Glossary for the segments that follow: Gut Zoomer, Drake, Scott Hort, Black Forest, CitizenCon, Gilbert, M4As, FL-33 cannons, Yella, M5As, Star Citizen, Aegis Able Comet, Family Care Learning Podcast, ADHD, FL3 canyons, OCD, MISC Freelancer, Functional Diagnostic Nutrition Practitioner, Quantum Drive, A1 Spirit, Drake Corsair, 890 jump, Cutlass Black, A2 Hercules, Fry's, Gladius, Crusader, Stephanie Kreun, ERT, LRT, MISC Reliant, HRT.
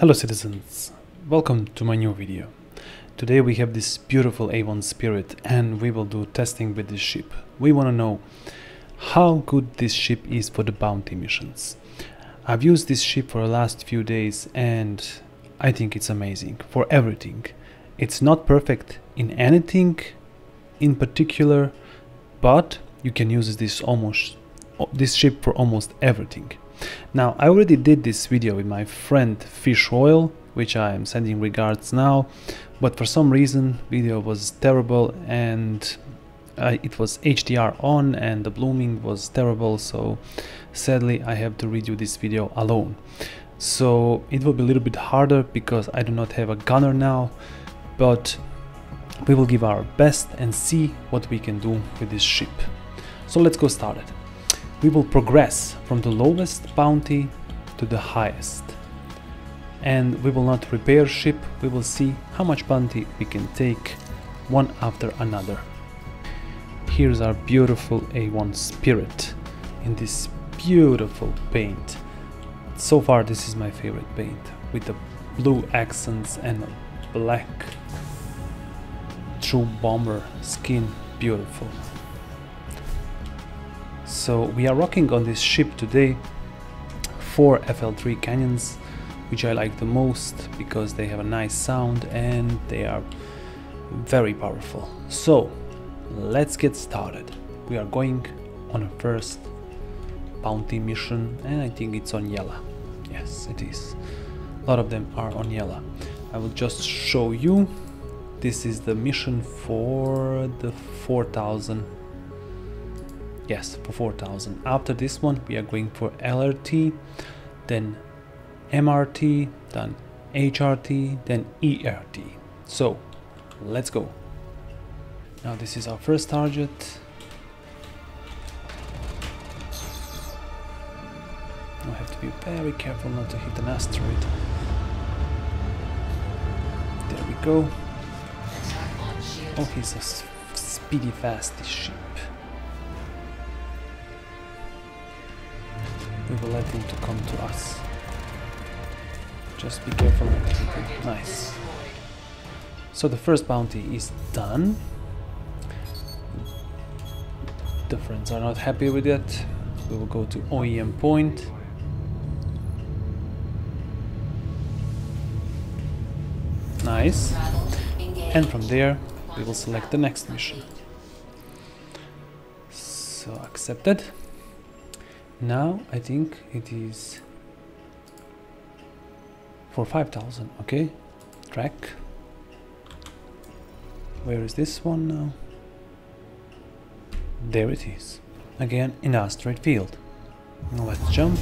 Hello citizens, welcome to my new video. Today we have this beautiful A1 Spirit and we will do testing with this ship. We want to know how good this ship is for the bounty missions. I've used this ship for the last few days and I think it's amazing for everything. It's not perfect in anything in particular, but you can use this ship for almost everything. Now, I already did this video with my friend Fish Oil, which I am sending regards now, but for some reason video was terrible and it was HDR on and the blooming was terrible, so sadly I have to redo this video alone. So it will be a little bit harder because I do not have a gunner now, but we will give our best and see what we can do with this ship. So let's go started. We will progress from the lowest bounty to the highest, and we will not repair ship, we will see how much bounty we can take one after another. Here's our beautiful A1 Spirit in this beautiful paint. So far this is my favorite paint, with the blue accents and black true bomber skin, beautiful. So we are rocking on this ship today 4 FL3 canyons, which I like the most because they have a nice sound and they are very powerful. So let's get started. We are going on a first bounty mission and I think it's on Yella. Yes, it is. A lot of them are on Yella. I will just show you. This is the mission for the 4000. Yes, for 4000. After this one we are going for LRT, then MRT, then HRT, then ERT. So let's go. Now this is our first target. I have to be very careful not to hit an asteroid. There we go. Oh, he's a speedy fast ship. We will let him to come to us. Just be careful with everything. Nice. So the first bounty is done. The friends are not happy with it. We will go to OEM point. Nice. And from there we will select the next mission. So accepted. Now I think it is for 5000. Okay, track. Where is this one now? There it is. Again in asteroid field. Now let's jump.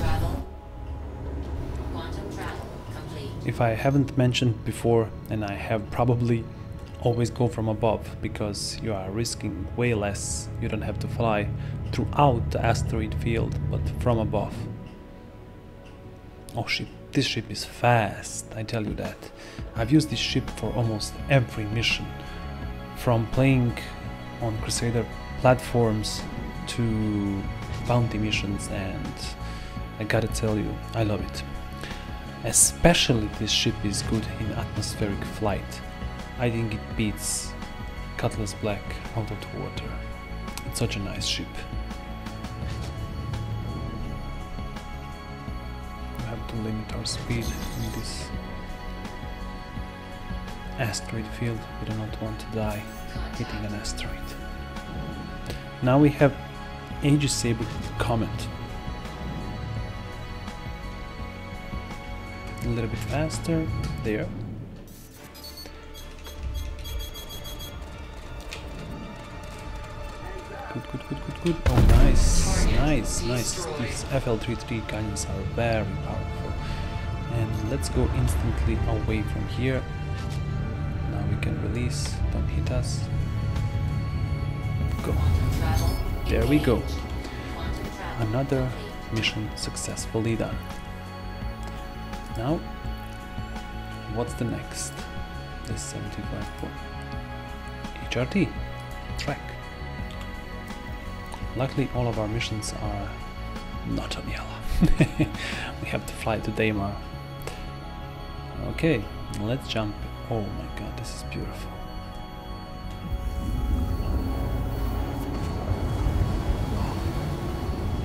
If I haven't mentioned before, and I have probably, always go from above because you are risking way less. You don't have to fly throughout the asteroid field, but from above. Oh ship, this ship is fast, I tell you that. I've used this ship for almost every mission, from playing on Crusader platforms to bounty missions, and I gotta tell you, I love it. Especially this ship is good in atmospheric flight. I think it beats Cutlass Black out of the water. It's such a nice ship. We have to limit our speed in this asteroid field. We do not want to die hitting an asteroid. Now we have Aegis Able Comet. A little bit faster. There. Good. Oh, nice. These FL-33 guns are very powerful. And let's go instantly away from here. Now we can release. Don't hit us. Go. There we go. Another mission successfully done. Now, what's the next? This 75 point. HRT. Track. Luckily, all of our missions are not on Yella. We have to fly to Daima Okay, let's jump. Oh my god, this is beautiful.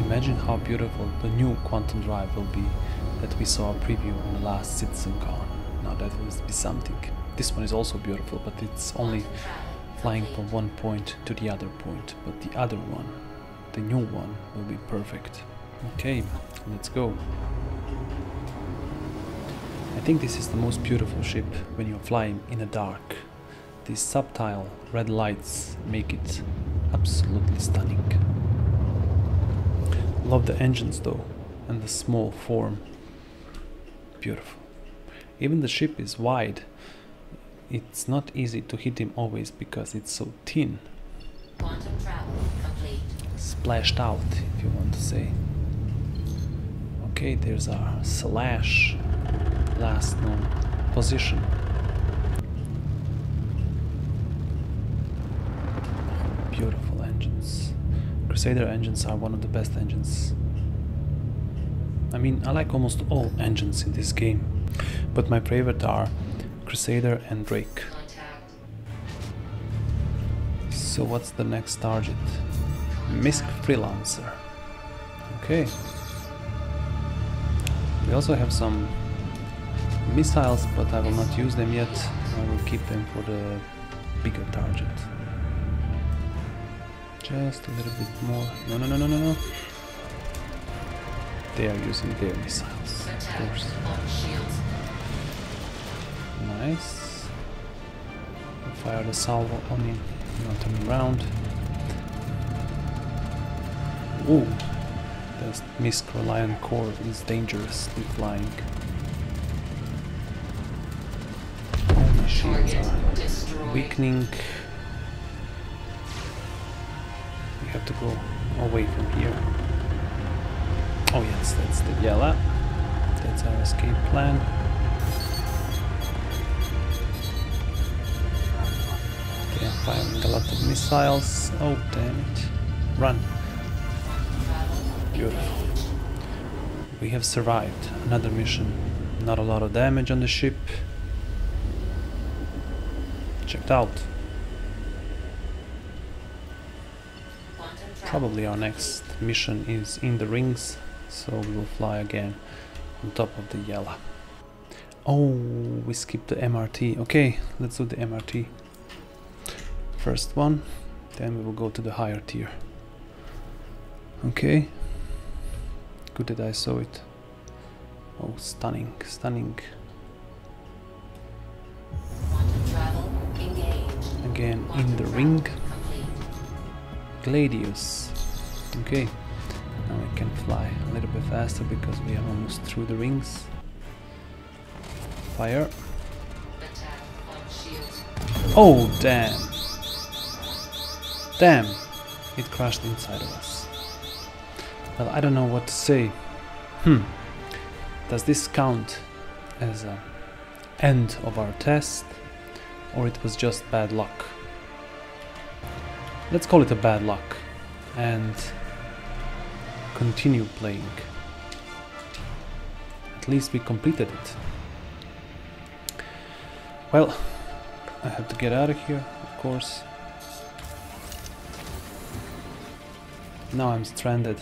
Imagine how beautiful the new Quantum Drive will be that we saw a preview on the last CitizenCon. Now that will be something. This one is also beautiful, but it's only flying from one point to the other point. But the other one, the new one, will be perfect. Okay, let's go. I think this is the most beautiful ship when you're flying in the dark. These subtle red lights make it absolutely stunning. Love the engines though, and the small form. Beautiful. Even the ship is wide. It's not easy to hit him always because it's so thin. Quantum travel complete. Splashed out, if you want to say. Okay, there's our slash last known position. Beautiful engines. Crusader engines are one of the best engines. I mean, I like almost all engines in this game, but my favorite are Crusader and Drake. So what's the next target? MISC Freelancer. Okay. We also have some missiles, but I will not use them yet. I will keep them for the bigger target. Just a little bit more. No. They are using their missiles, of course. Nice. I'll fire the salvo on him. Now turn around. Ooh, that MISC Reliant core is dangerously flying. All my shields are weakening. We have to go away from here. Oh yes, that's the Yella. That's our escape plan. Okay, I'm firing a lot of missiles. Oh damn it. Run. Beautiful. We have survived another mission. Not a lot of damage on the ship. Checked out. Probably our next mission is in the rings, so we will fly again on top of the Yella. Oh, we skipped the MRT. Okay, let's do the MRT. First one, then we will go to the higher tier. Okay. Good that I saw it. Oh, stunning, stunning. Again in the ring. Gladius. Okay, now I can fly a little bit faster because we are almost through the rings. Fire. Oh, damn. Damn. It crashed inside of us. Well, I don't know what to say. Does this count as an end of our test, or it was just bad luck? Let's call it a bad luck and continue playing. At least we completed it. Well, I have to get out of here, of course. Now I'm stranded.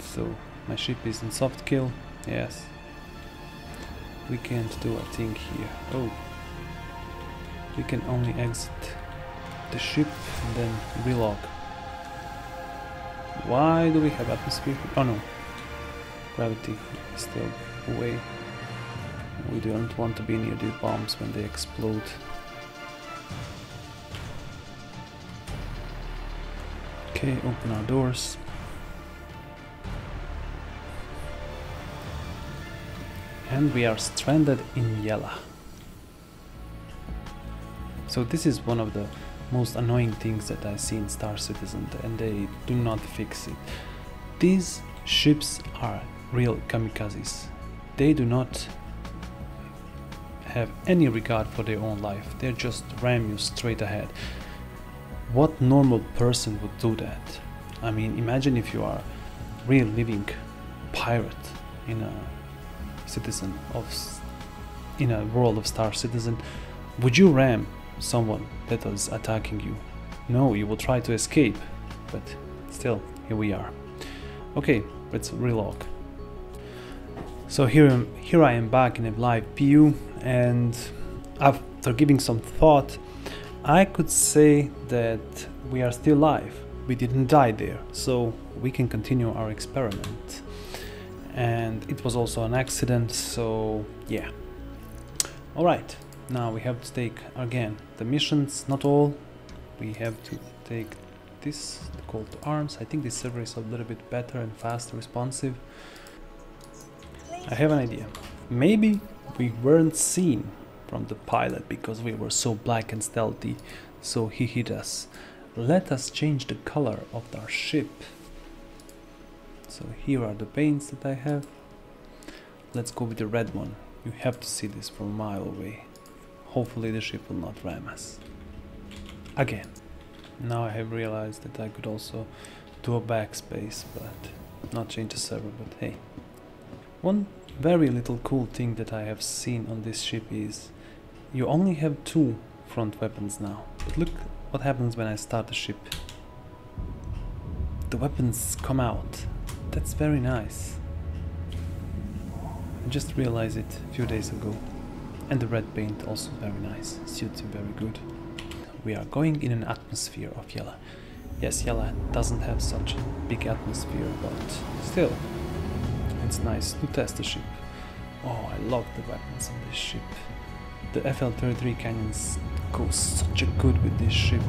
So my ship is in soft kill. Yes. We can't do a thing here. Oh. We can only exit the ship and then relog. Why do we have atmosphere? Oh no. Gravity is still away. We don't want to be near the bombs when they explode. Okay, open our doors. And we are stranded in Yella. So this is one of the most annoying things that I see in Star Citizen, and they do not fix it. These ships are real kamikazes. They do not have any regard for their own life. They just ram you straight ahead. What normal person would do that? I mean, imagine if you are real living pirate in a citizen of in a world of Star Citizen, would you ram someone that was attacking you? No, you will try to escape, but still, here we are. Okay, let's relog. So here I am back in a live PU, and after giving some thought, I could say that we are still live. We didn't die there, so we can continue our experiment. And it was also an accident, so yeah. Alright, now we have to take, again, the missions, not all. We have to take this, the call to arms. I think this server is a little bit better and faster responsive. I have an idea. Maybe we weren't seen from the pilot because we were so black and stealthy, so he hit us. Let us change the color of our ship. So here are the paints that I have. Let's go with the red one. You have to see this from a mile away. Hopefully the ship will not ram us. Again. Now I have realized that I could also do a backspace, but not change the server, but hey. One very little cool thing that I have seen on this ship is you only have two front weapons now. But look what happens when I start the ship. The weapons come out. That's very nice. I just realized it a few days ago. And the red paint also very nice. Suits you very good. We are going in an atmosphere of Yela. Yes, Yela doesn't have such a big atmosphere, but still, it's nice to test the ship. Oh, I love the weapons on this ship. The FL-33 cannons go such a good with this ship.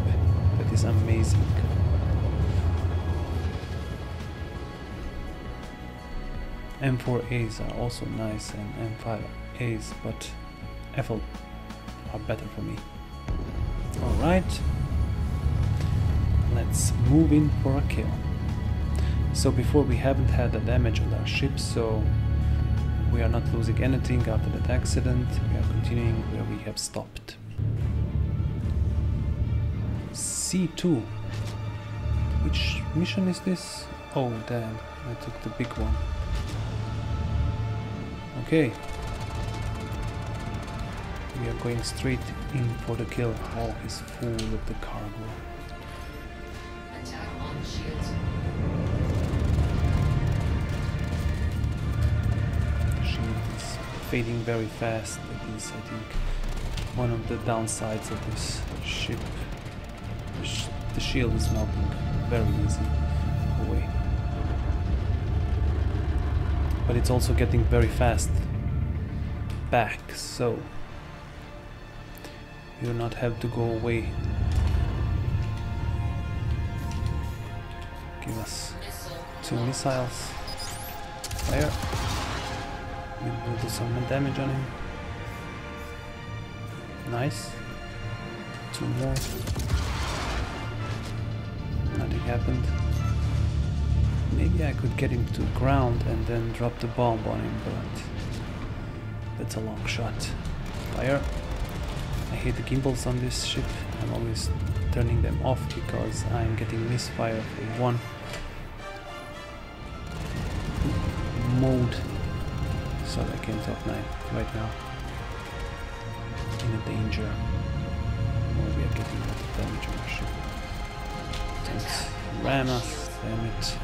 That is amazing. M4As are also nice and M5As, but FL are better for me. Alright, let's move in for a kill. So before we haven't had the damage on our ship, so we are not losing anything after that accident. We are continuing where we have stopped. C2. Which mission is this? Oh damn, I took the big one. Okay. We are going straight in for the kill. Hall is full of the cargo. Attack on shields. Shield is fading very fast. That is, I think, one of the downsides of this ship. The shield is melting very easy away. But it's also getting very fast back, so you do not have to go away. Give us two missiles. Fire. We will do some damage on him. Nice. Two more. Nothing happened. Maybe I could get him to the ground and then drop the bomb on him, but that's a long shot. Fire. I hate the gimbals on this ship. I'm always turning them off because I'm getting misfire for one mode. So I came top 9 right now. In a danger. Well, we are getting damage on the ship. Let's ram us, damn it.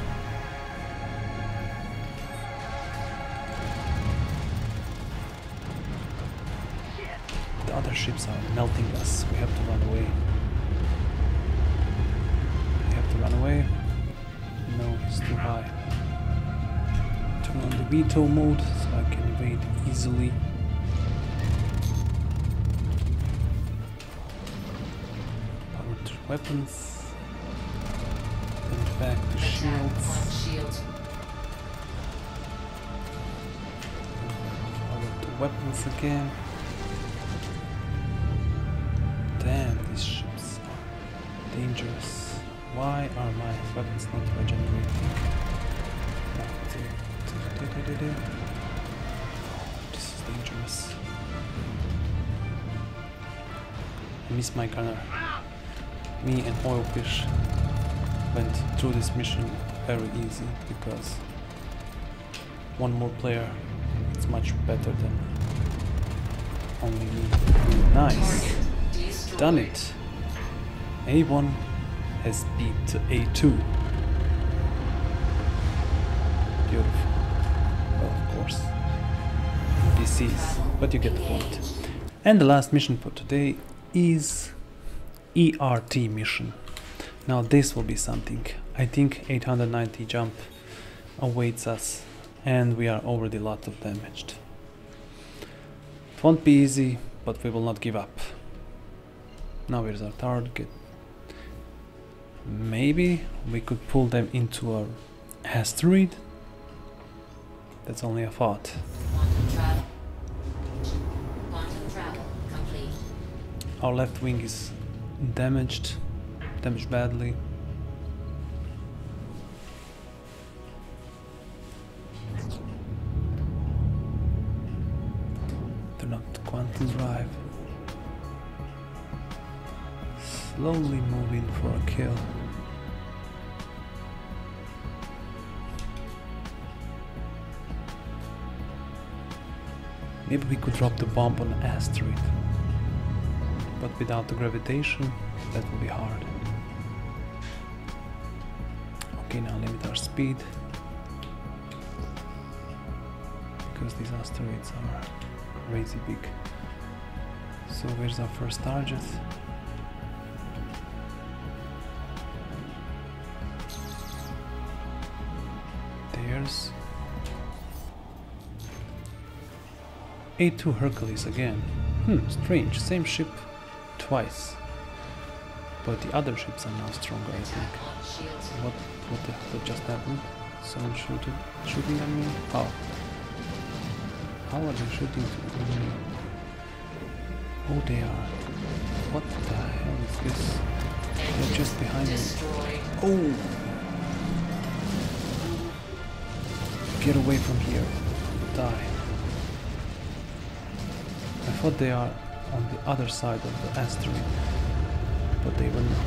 Other ships are melting us. We have to run away. We have to run away. No, it's too high. Turn on the veto mode so I can evade easily. Powered weapons. Then back to shields. Powered to weapons again. Dangerous. Why are my weapons not regenerating? This is dangerous. I missed my gunner. Me and Oilfish went through this mission very easy because one more player is much better than Nice. Done it. A1 has beat A2. Beautiful. Well, of course. DCs, but you get the point. And the last mission for today is ERT mission. Now this will be something. I think 890 jump awaits us and we are already lots of damaged. It won't be easy, but we will not give up. Now here's our target. Maybe we could pull them into our asteroid? That's only a thought. Quantum travel complete. Our left wing is damaged badly. Turn up the Quantum Drive. Slowly moving for a kill. Maybe we could drop the bomb on asteroid, but without the gravitation, that would be hard. Okay, now limit our speed, because these asteroids are crazy big. So where's our first target? There's A2 Hercules again. Strange, same ship twice. But the other ships are now stronger, I think. What the hell just happened? Someone shooting at me? How? How are they shooting at me? Oh, they are. What the hell is this? They're just behind me. Oh! Get away from here. Die. I thought they are on the other side of the asteroid, but they were not.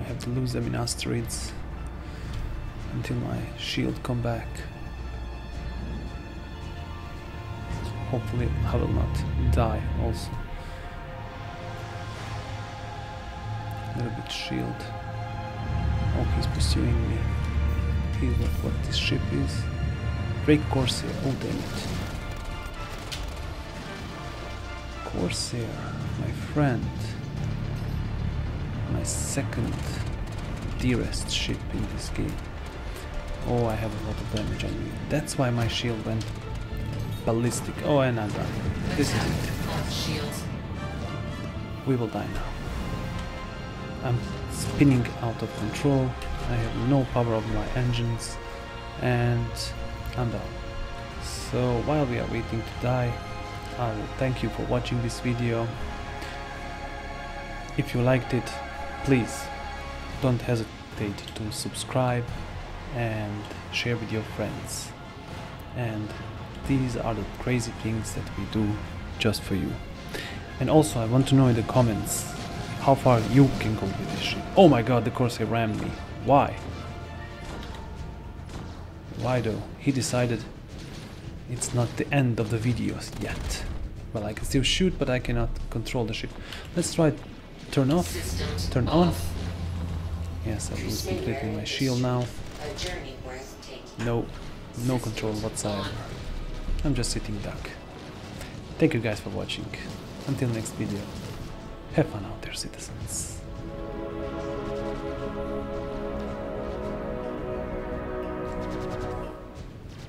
I have to lose them in asteroids until my shield come back. Hopefully I will not die also. A little bit shield. Oh, he's pursuing me. He's what this ship is. Drake Corsair, oh damn it. Corsair, my friend, my second dearest ship in this game. Oh, I have a lot of damage on me. That's why my shield went ballistic. Oh, and I'm done. This is it. We will die now. I'm spinning out of control. I have no power of my engines, and I'm down. So while we are waiting to die, I will thank you for watching this video. If you liked it, please don't hesitate to subscribe and share with your friends. And these are the crazy things that we do just for you. And also I want to know in the comments how far you can go with this ship. Oh my god, the Corsair rammed me. Why? Why though? He decided it's not the end of the videos yet. Well, I can still shoot, but I cannot control the ship. Let's try turn off, turn on. Yes, I lose completely my shield now. No control whatsoever. I'm just sitting duck. Thank you guys for watching. Until next video, have fun out there, citizens.